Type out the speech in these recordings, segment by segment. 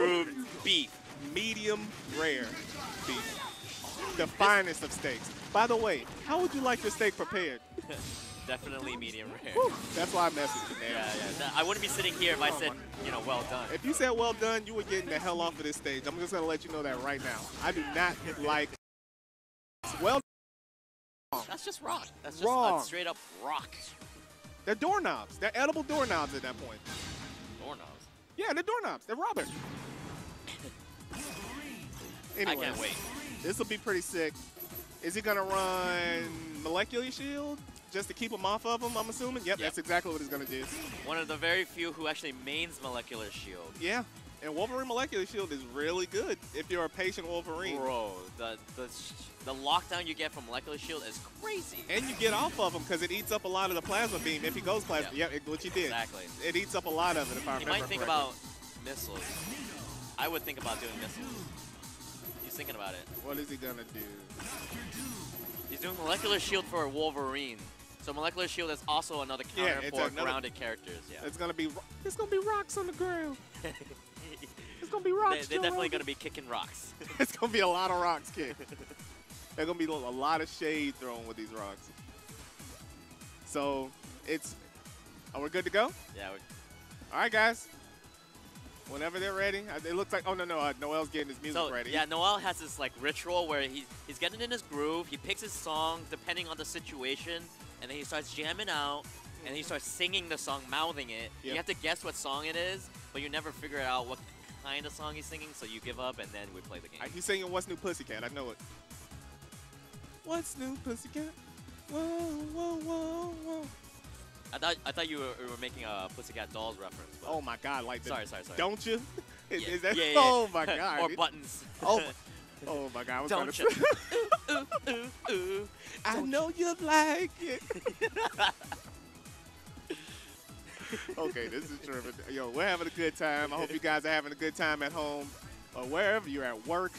Improved beef. Medium rare beef. The finest of steaks. By the way, how would you like your steak prepared? Definitely medium rare. Whew, that's why I messed with you, man. Yeah. I wouldn't be sitting here if I said, you know, well done. If you said well done, you were getting the hell off of this stage. I'm just going to let you know that right now. I do not like well done. That's just rock. That's just wrong. Straight up rock. They're doorknobs. They're edible doorknobs at that point. Doorknobs? Yeah, they're doorknobs. They're rubber. Anyways, I can't wait. This will be pretty sick. Is he going to run Molecular Shield? Just to keep him off of him, I'm assuming? Yep, that's exactly what he's going to do. One of the very few who actually mains Molecular Shield. Yeah, and Wolverine Molecular Shield is really good if you're a patient Wolverine. Bro, the lockdown you get from Molecular Shield is crazy. And you get off of him because it eats up a lot of the plasma beam if he goes plasma. Yep, which he did. Exactly. It eats up a lot of it, if I remember correctly. You might think about missiles. I would think about doing missiles. He's thinking about it. What is he going to do? He's doing Molecular Shield for Wolverine. So Molecular Shield is also another counter for grounded characters. Yeah. It's gonna be rocks on the ground. It's gonna be rocks. They're definitely gonna be kicking rocks. It's gonna be a lot of rocks kicked. They're gonna be a lot of shade thrown with these rocks. So are we good to go? Yeah. All right, guys. Whenever they're ready, it looks like, oh no, no, Noel's getting his music ready. Yeah, Noel has this like ritual where he's getting in his groove, he picks his song depending on the situation, and then he starts jamming out, and he starts singing the song, mouthing it. Yep. You have to guess what song it is, but you never figure out what kind of song he's singing, so you give up, and then we play the game. He's singing What's New Pussycat, I know it. What's New Pussycat? Whoa, whoa, whoa, whoa. I thought you were making a Pussycat Dolls reference. Oh my God! Like the sorry. Don't you? Is that? Oh my God! Or buttons. Oh my God! Don't you? Ooh. I know you like it. Okay, this is terrific. Yo, we're having a good time. I hope you guys are having a good time at home or wherever you're at work.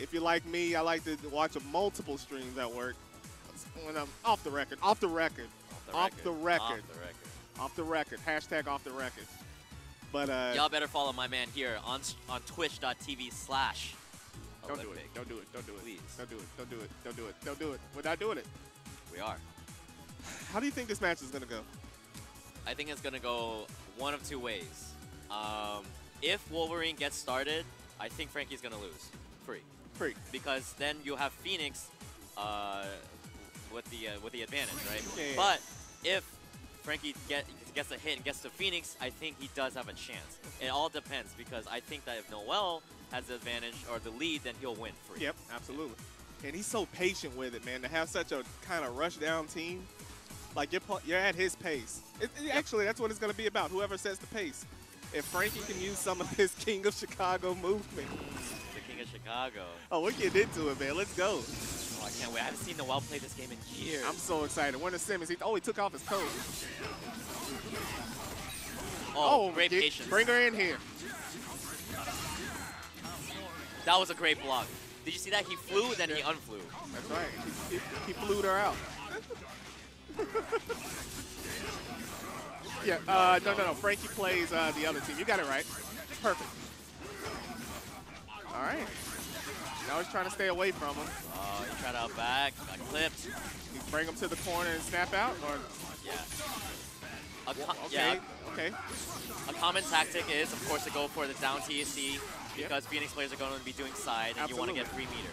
If you're like me, I like to watch multiple streams at work when I'm off the record. Off the record. Hashtag off the record. But y'all better follow my man here on twitch.tv/. Don't do it. Please. Don't do it. We're not doing it. We are. How do you think this match is gonna go? I think it's gonna go one of two ways. If Wolverine gets started, I think Frankie's gonna lose. Free. Because then you'll have Phoenix. With the advantage, right? Yeah. But if Frankie gets a hit and gets to Phoenix, I think he does have a chance. It all depends because I think that if Noel has the advantage or the lead, then he'll win free. Yep, absolutely. And he's so patient with it, man. To have such a kind of rush down team, like you're at his pace. Actually, that's what it's going to be about. Whoever sets the pace. If Frankie can use some of his King of Chicago movement. The King of Chicago. Oh, we're getting into it, man. Let's go. I can't wait. I haven't seen Noel play this game in years. I'm so excited. We're in the Simmons. He took off his coat. Oh, great patience. Bring her in here. That was a great block. Did you see that? He flew, then he unflew. That's right. He flew her out. Yeah, no. Frankie plays the other team. You got it right. Perfect. All right. Now he's trying to stay away from him. Oh, he tried out back, got clipped. You bring him to the corner and snap out? Or? Yeah. Okay. A common tactic is, of course, to go for the down TSD because Phoenix players are going to be doing side and you want to get 3 meter.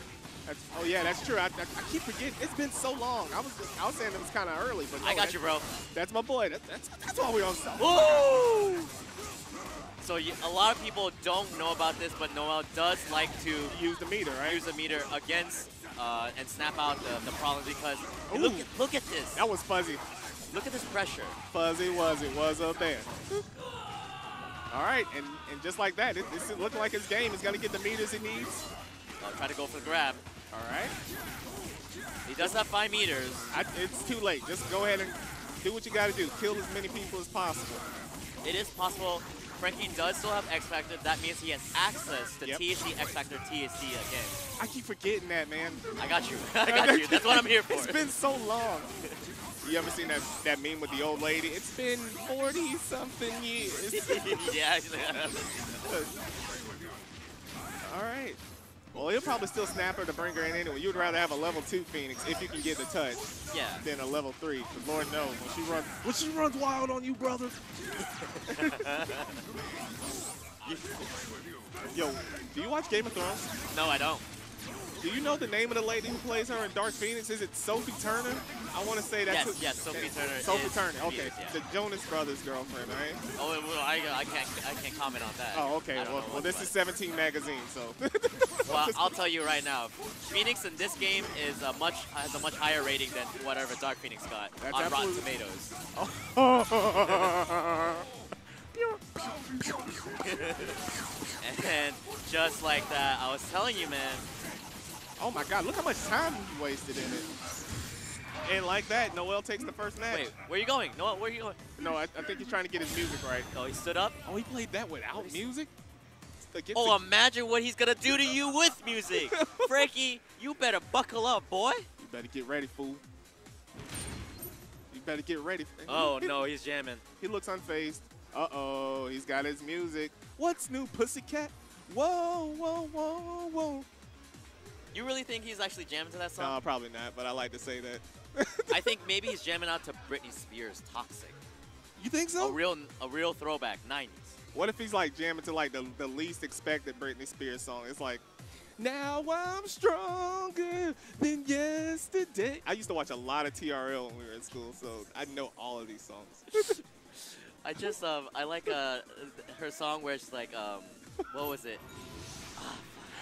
That's true. I keep forgetting. It's been so long. I was saying it was kind of early. But no, I got you, bro. That's my boy. That's why we're on side. Woo! So a lot of people don't know about this, but Noel does like to use the meter, right? Use the meter against and snap out the problem because look at this. That was Fuzzy. Look at this pressure. Fuzzy was up there. All right, and just like that, this looks like his game. He's gonna get the meters he needs. I'll try to go for the grab. All right. He does have 5 meters. It's too late. Just go ahead and do what you gotta do. Kill as many people as possible. It is possible. Frankie does still have X-Factor. That means he has access to TSD, X-Factor, TSD again. I keep forgetting that, man. I got you. That's what I'm here for. It's been so long. You ever seen that meme with the old lady? It's been 40-something years. Yeah. would probably still snap her to bring her in anyway. You'd rather have a level 2 Phoenix if you can get the touch than a level 3. But Lord knows, when she runs wild on you, brother. Yo, do you watch Game of Thrones? No, I don't. Do you know the name of the lady who plays her in Dark Phoenix? Is it Sophie Turner? I want to say that's Sophie Turner. Okay, is, the Jonas Brothers girlfriend, right? Oh, well, I can't comment on that. Oh, okay. Well, this is 17 Magazine, so. Well, I'll tell you right now, Phoenix in this game is has a much higher rating than whatever Dark Phoenix got on Rotten Tomatoes. Oh. And just like that, I was telling you, man. Oh my God, look how much time you wasted in it. And like that, Noel takes the first match. Wait, where are you going? Noel, where are you going? No, I think he's trying to get his music right. Oh, he stood up? Oh, he played that without music? Oh, imagine what he's going to do to you with music. Frankie, you better buckle up, boy. You better get ready, fool. You better get ready. Oh, no, he's jamming. He looks unfazed. Uh-oh, he's got his music. What's new, pussycat? Whoa, whoa, whoa, whoa. You really think he's actually jamming to that song? No, probably not, but I like to say that. I think maybe he's jamming out to Britney Spears' Toxic. You think so? A real throwback, 90s. What if he's like jamming to like the least expected Britney Spears song? It's like, now I'm stronger than yesterday. I used to watch a lot of TRL when we were in school, so I know all of these songs. I just, I like her song where she's like, what was it?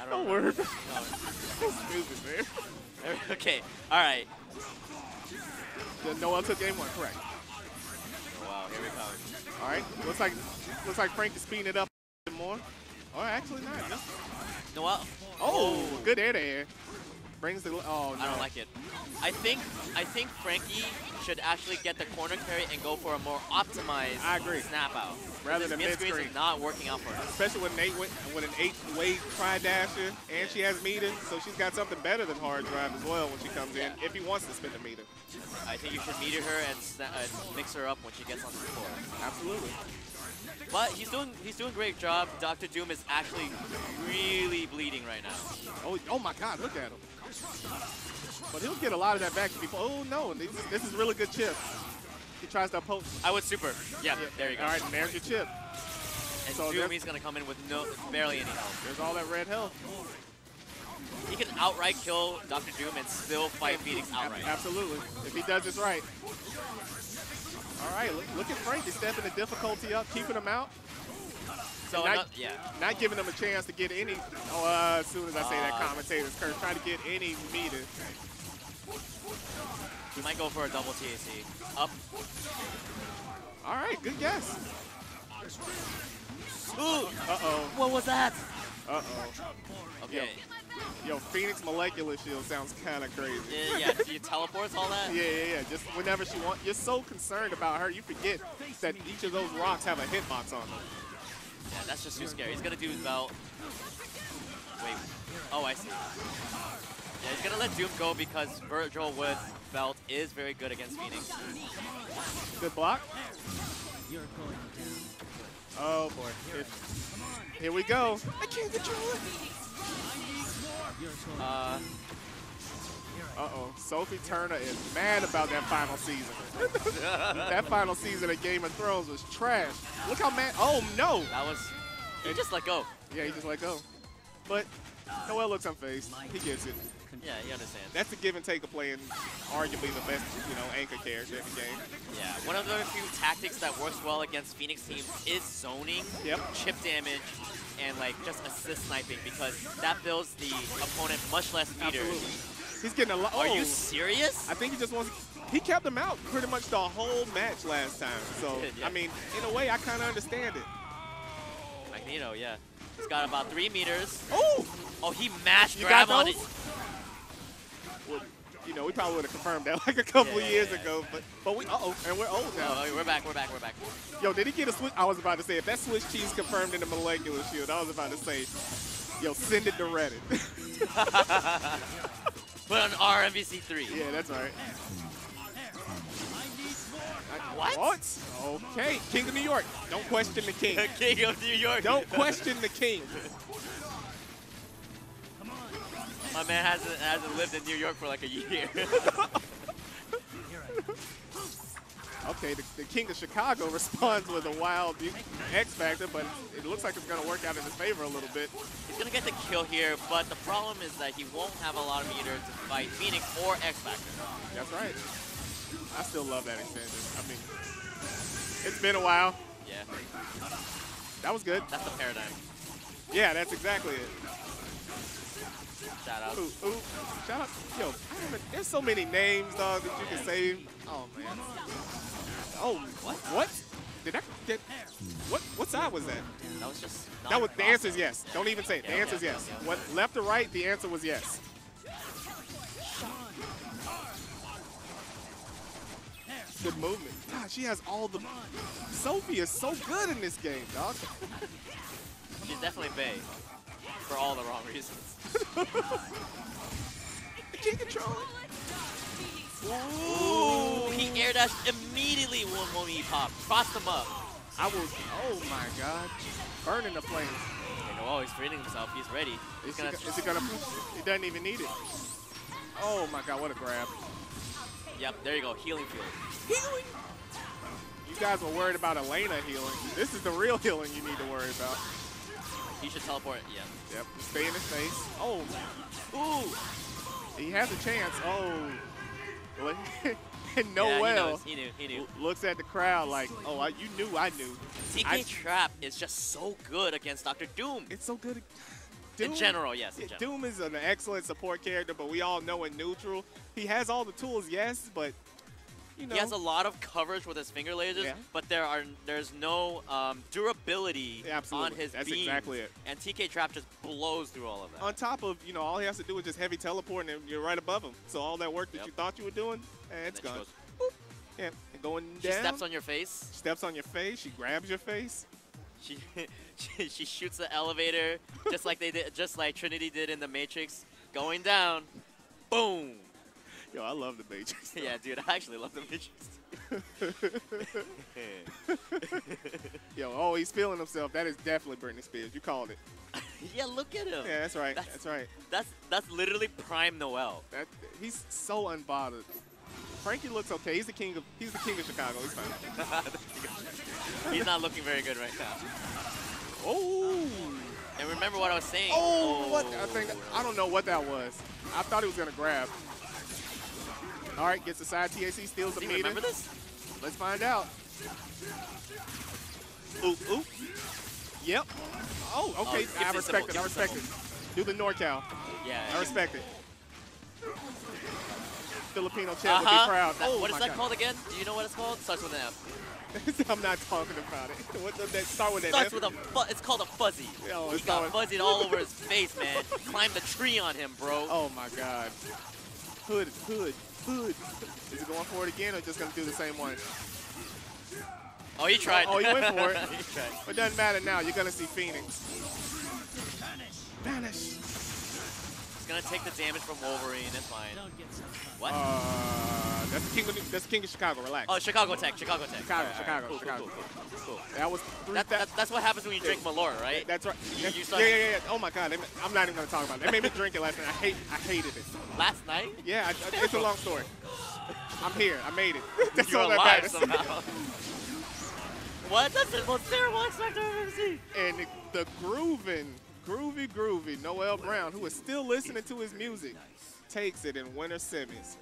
I don't know. Word. Stupid, man. Okay, all right. Noel took game 1, correct. Oh, wow, here we go. All right, looks like Frank is speeding it up a bit more. Oh, actually not. Noel. Oh, good air to air. Brings the, oh, no. I don't like it. I think Frankie should actually get the corner carry and go for a more optimized snap out. Rather than mid-screen. Mid-screen is not working out for her. Especially with an 8-way try dasher, and she has meter, so she's got something better than hard drive as well when she comes in, if he wants to spin the meter. I think you should meter her and mix her up when she gets on the floor. Absolutely. But he's doing a great job. Dr. Doom is actually really bleeding right now. Oh my God, look at him. But he'll get a lot of that back. Oh no, this is really good chip. He tries to poke. I would super. Yeah, there you go. All right, there's your chip. And so Doom, he's gonna come in with barely any health. There's all that red health. He can outright kill Dr. Doom and still fight Phoenix outright. Absolutely, if he does this right. All right, look at Frank. He's stepping the difficulty up, keeping him out. So not giving them a chance to get any, as soon as I say that commentator's curse, trying to get any meter. He might go for a double TAC. Up. All right, good guess. Ooh. Uh-oh. What was that? Uh-oh. Okay. Yo, Phoenix Molecular Shield sounds kind of crazy. Yeah, do you teleport all that? Yeah. Just whenever she wants. You're so concerned about her, you forget that each of those rocks have a hitbox on them. Yeah, that's just too scary. He's gonna do about. Wait. Oh, I see. Yeah, he's gonna let Doom go because Vergil with belt is very good against Phoenix. Good block. Oh boy. Here we go. I can't get you. Uh-oh. Sophie Turner is mad about that final season. That final season of Game of Thrones was trash. Look how mad. Oh, no. That was. He just let go. Yeah, he just let go. But Noel looks unfazed. He gets it. Yeah, he understands. That's the give and take of playing arguably the best, anchor character in the game. Yeah, one of the few tactics that works well against Phoenix teams is zoning, chip damage, and like just assist sniping because that builds the opponent much less meters. Absolutely. He's getting a lot. Are you serious? I think he just wants. He kept him out pretty much the whole match last time. So I mean, in a way, I kind of understand it. Magneto, he's got about 3 meters. Oh! Oh, he mashed grab on it. Well, we probably would have confirmed that like a couple of years ago, but we and we're old now. Oh, we're back. Yo, did he get a switch? I was about to say if that switch cheese confirmed in the Molecular Shield, I was about to say, yo, send it to Reddit. Put on RMVC3. Yeah, that's right. What? Okay, King of New York. Don't question the king. King of New York. Don't question the king. My man hasn't lived in New York for like a year. Okay, the King of Chicago responds with a wild X-Factor, but it looks like it's going to work out in his favor a little bit. He's going to get the kill here, but the problem is that he won't have a lot of meter to fight Phoenix or X-Factor. That's right. I still love that extension. I mean, it's been a while. Yeah. That was good. That's the paradigm. Yeah, that's exactly it. Shout out. Ooh, ooh. Shout out. Yo, there's so many names, dog, that you can save. Oh, man. Oh, what? What? Did that? What side was that? That was just. That was the answer is yes. Don't even say it. The answer is yes. What? Left or right? The answer was yes. Good movement. God, she has all the. Sophie is so good in this game, dog. She's definitely bae for all the wrong reasons. I can't control it. Ooh, he air dashed immediately when he popped. Crossed him up. I will. Oh my God! Burning the flames. You know, oh, he's freeing himself. He's ready. Is he gonna? He doesn't even need it. Oh my God! What a grab. Yep. There you go. Healing field. Healing. You guys were worried about Elena healing. This is the real healing you need to worry about. He should teleport. Yeah. Yep. Stay in his face. Oh. Ooh. He has a chance. Oh. And Noel he knew. Looks at the crowd like, oh, you knew I knew. TK Trap is just so good against Dr. Doom. It's so good. Doom, in general, yes. In general. Doom is an excellent support character, but we all know in neutral, he has all the tools, yes, but you know. He has a lot of coverage with his finger lasers, yeah. But there's no durability on his beams. That's exactly it. And TK Trap just blows through all of that. On top of, you know, all he has to do is just heavy teleport and you're right above him. So all that work that you thought you were doing, it's gone. Yeah, going down. She steps on your face. Steps on your face. She grabs your face. She shoots the elevator just like they did, just like Trinity did in the Matrix. Going down, boom. Yo, I love the Matrix. Yeah, dude, I actually love the Matrix. Yo, oh, he's feeling himself. That is definitely Britney Spears. You called it. Yeah, look at him. Yeah, that's right. That's right. That's literally prime Noel. He's so unbothered. Frankie looks okay. He's the King of Chicago. He's fine. He's not looking very good right now. Oh. And remember what I was saying. Oh, what? I don't know what that was. I thought he was gonna grab. All right, gets aside. TAC steals the meter. Remember this? Let's find out. Ooh, ooh. Yep. Oh, okay. Oh, I respect it. I respect it. Do the NorCal. Yeah. I respect it. Filipino champ would be proud. That, oh, what is that called again? Do you know what it's called? Starts with an F. I'm not talking about it. What does that start with? An F? With a. It's called a fuzzy. Oh, he got fuzzied all over his face, man. Climbed the tree on him, bro. Oh my God. Hood. Is he going for it again or just going to do the same one? Oh, he tried. Oh, he went for it. But it doesn't matter now. You're going to see Phoenix. Vanish. He's going to take the damage from Wolverine. It's fine. What? That's King of Chicago. Relax. Oh, Chicago Tech. Chicago Tech. Chicago. That was that's what happens when you drink Malora, right? That's right. Yeah. Oh, my God. I'm not even going to talk about it. They made me drink it last night. I hated it. Last night? Yeah, it's a long story. I'm here. I made it. That's all that matters. Somehow. What? That's the most terrible X-Factor I've ever seen. And the groovy Noel Brown, who is still listening to his music, takes it in winter semis.